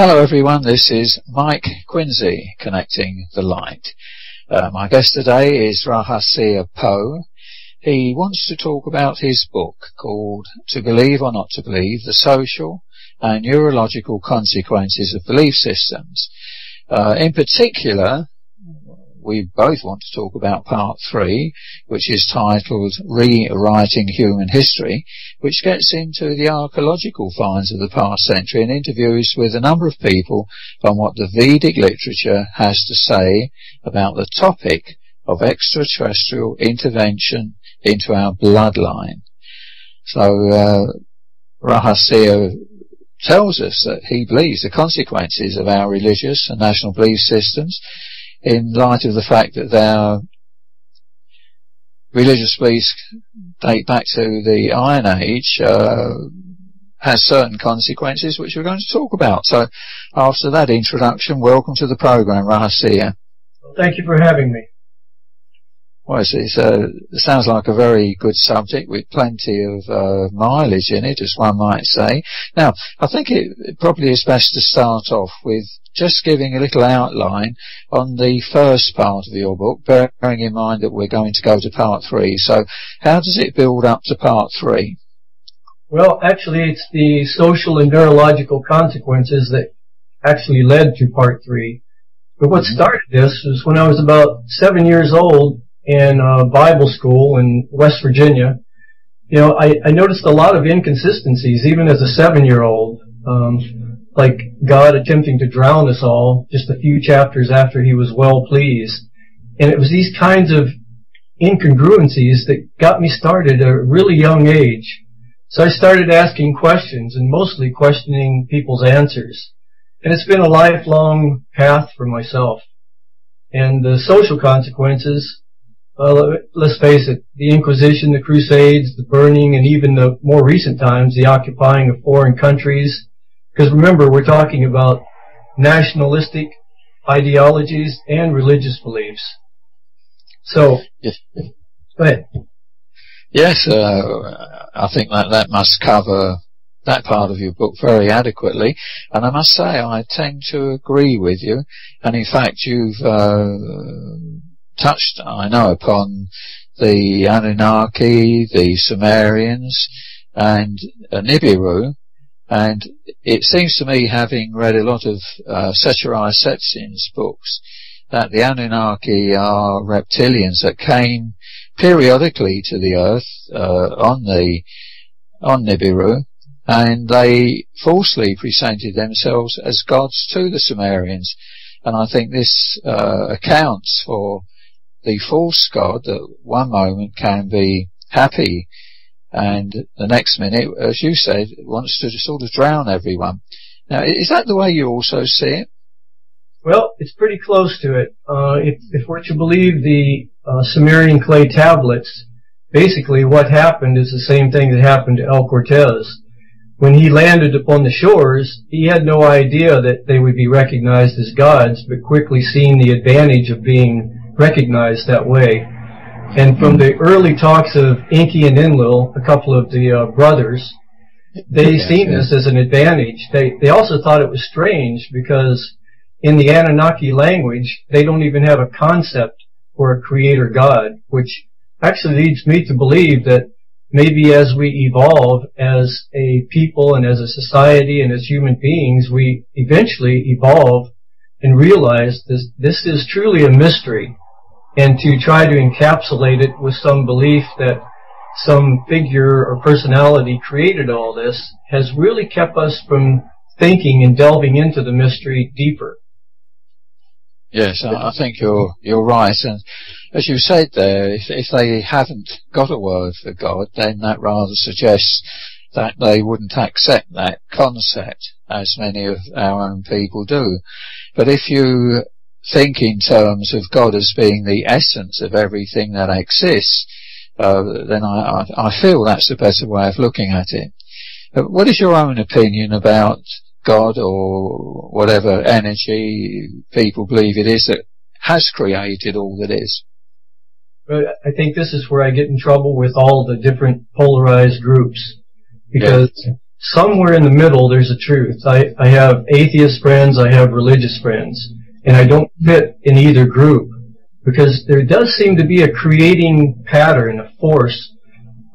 Hello everyone, this is Mike Quincy, Connecting the Light. My guest today is Rahasya Poe. He wants to talk about his book called To Believe or Not to Believe, The Social and Neurological Consequences of Belief Systems. In particular, we both want to talk about part 3, which is titled Rewriting Human History, which gets into the archaeological finds of the past century and interviews with a number of people on what the Vedic literature has to say about the topic of extraterrestrial intervention into our bloodline. So Rahasya tells us that he believes the consequences of our religious and national belief systems, in light of the fact that their religious beliefs date back to the Iron Age, has certain consequences which we're going to talk about. So after that introduction, welcome to the program, Rahasya. Well, thank you for having me. Well, it sounds like a very good subject with plenty of mileage in it, as one might say. Now, I think it probably is best to start off with just giving a little outline on the first part of your book, bearing in mind that we're going to go to part 3. So how does it build up to part 3? Well, actually, it's the social and neurological consequences that actually led to part 3. But what started this was when I was about 7 years old, in Bible school in West Virginia. You know, I noticed a lot of inconsistencies, even as a 7-year-old, like God attempting to drown us all just a few chapters after he was well pleased. And it was these kinds of incongruencies that got me started at a really young age. So I started asking questions, and mostly questioning people's answers. And it's been a lifelong path for myself. And the social consequences, let's face it, the Inquisition, the Crusades, the burning, and even the more recent times, the occupying of foreign countries. Because remember, we're talking about nationalistic ideologies and religious beliefs. So, yes. Go ahead. Yes, I think that must cover that part of your book very adequately, and I must say I tend to agree with you, and in fact you've touched, I know, upon the Anunnaki, the Sumerians, and Nibiru, and it seems to me, having read a lot of Secherai Setsin's books, that the Anunnaki are reptilians that came periodically to the Earth on Nibiru, and they falsely presented themselves as gods to the Sumerians, and I think this accounts for the false god that one moment can be happy and the next minute, as you said, wants to sort of drown everyone. Now, is that the way you also see it? Well, it's pretty close to it. If we're to believe the Sumerian clay tablets, basically what happened is the same thing that happened to El Cortez. When he landed upon the shores, he had no idea that they would be recognized as gods, but quickly seen the advantage of being recognized that way. And from the early talks of Enki and Enlil, a couple of the brothers, they seen this as an advantage. They also thought it was strange because in the Anunnaki language, they don't even have a concept for a creator god, which actually leads me to believe that maybe as we evolve as a people and as a society and as human beings, we eventually evolve and realize this is truly a mystery. And to try to encapsulate it with some belief that some figure or personality created all this has really kept us from thinking and delving into the mystery deeper. Yes, I think you're right. And as you said there, if they haven't got a word for God, then that rather suggests that they wouldn't accept that concept, as many of our own people do. But if you think in terms of God as being the essence of everything that exists, then I feel that's the better way of looking at it. What is your own opinion about God, or whatever energy people believe it is that has created all that is? I think this is where I get in trouble with all the different polarized groups, because somewhere in the middle there's a truth. I have atheist friends, I have religious friends, and I don't fit in either group, because there does seem to be a creating pattern, a force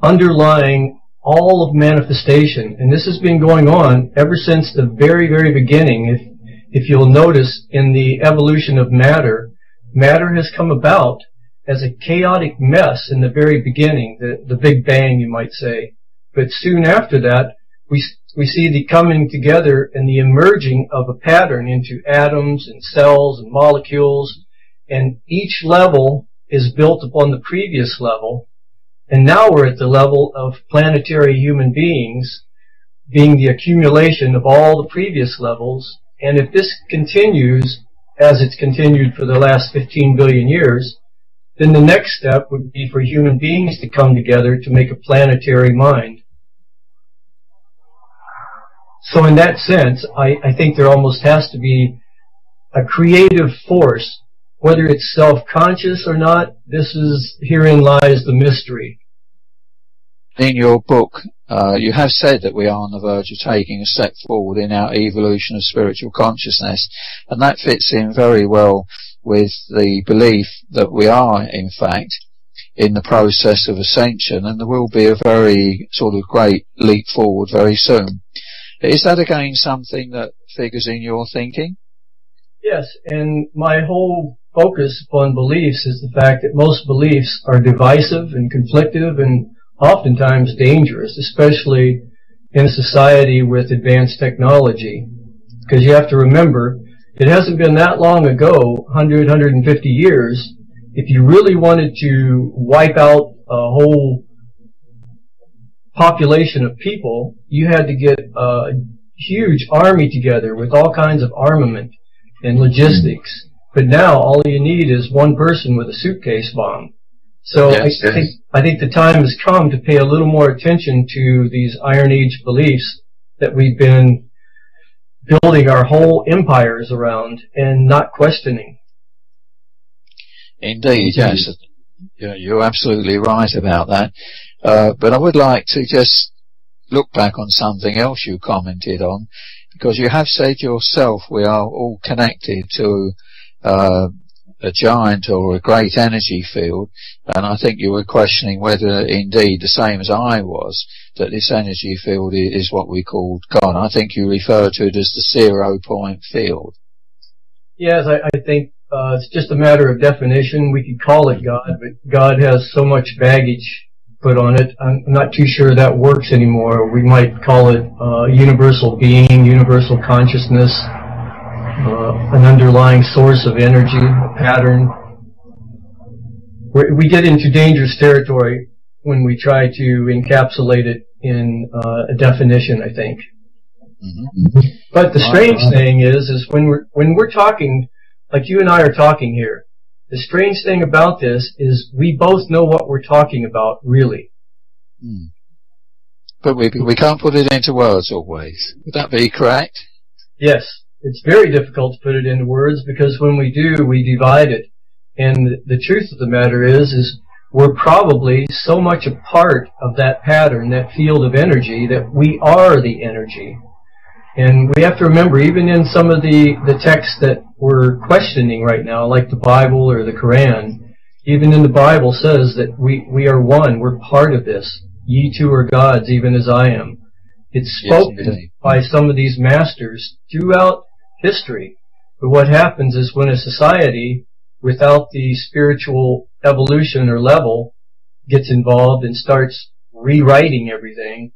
underlying all of manifestation, and this has been going on ever since the very, very beginning. If you'll notice in the evolution of matter, matter has come about as a chaotic mess in the very beginning, the Big Bang, you might say. But soon after that, we see the coming together and the emerging of a pattern into atoms and cells and molecules, and each level is built upon the previous level, and now we're at the level of planetary human beings being the accumulation of all the previous levels. And if this continues, as it's continued for the last 15 billion years, then the next step would be for human beings to come together to make a planetary mind. So in that sense, I think there almost has to be a creative force. Whether it's self-conscious or not, this is, herein lies the mystery. In your book, you have said that we are on the verge of taking a step forward in our evolution of spiritual consciousness, and that fits in very well with the belief that we are, in fact, in the process of ascension, and there will be a very sort of great leap forward very soon. Is that again something that figures in your thinking? Yes, and my whole focus upon beliefs is the fact that most beliefs are divisive and conflictive and oftentimes dangerous, especially in a society with advanced technology. Because you have to remember, it hasn't been that long ago, 100, 150 years, if you really wanted to wipe out a whole population of people, you had to get a huge army together with all kinds of armament and logistics. But now all you need is one person with a suitcase bomb. So yes, I think the time has come to pay a little more attention to these Iron Age beliefs that we've been building our whole empires around and not questioning. Indeed, yes. You're absolutely right about that. But I would like to just look back on something else you commented on, because you have said yourself we are all connected to a giant or a great energy field, and I think you were questioning whether indeed, the same as I was, that this energy field is what we called God. I think you refer to it as the 0 point field. Yes, I think it's just a matter of definition. We could call it God, but God has so much baggage put on it, I'm not too sure that works anymore. We might call it universal being, universal consciousness, an underlying source of energy, a pattern. We get into dangerous territory when we try to encapsulate it in a definition, I think. Mm-hmm. But the strange thing is when we're talking, like you and I are talking here, the strange thing about this is we both know what we're talking about, really. Mm. But we can't put it into words always. Would that be correct? Yes. It's very difficult to put it into words, because when we do, we divide it. And the truth of the matter is we're probably so much a part of that pattern, that field of energy, that we are the energy. And we have to remember, even in some of the texts that we're questioning right now, like the Bible or the Quran, even in the Bible says that we are one, we're part of this. Ye two are gods, even as I am. It's spoken, yes, by some of these masters throughout history. But what happens is when a society without the spiritual evolution or level gets involved and starts rewriting everything,